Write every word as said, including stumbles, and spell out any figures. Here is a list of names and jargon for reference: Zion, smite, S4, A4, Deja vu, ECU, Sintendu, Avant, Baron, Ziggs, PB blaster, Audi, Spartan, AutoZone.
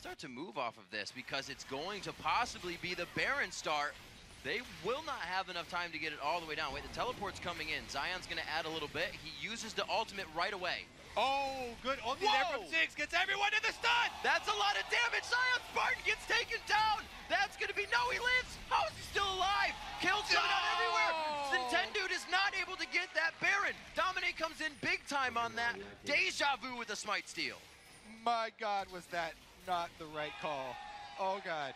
start to move off of this because it's going to possibly be the Baron start. They will not have enough time to get it all the way down. Wait, the teleport's coming in. Zion's going to add a little bit. He uses the ultimate right away. Oh, good. Only there from Ziggs gets everyone to the stun. That's a lot of damage. Zion Spartan gets taken down. That's going to be... No, he lives. How is he still alive? Kills coming no. out everywhere. Sintendu is not able to get that Baron. Dominic comes in big time on that. Deja vu with a smite steal. My God, was that not the right call? Oh, God.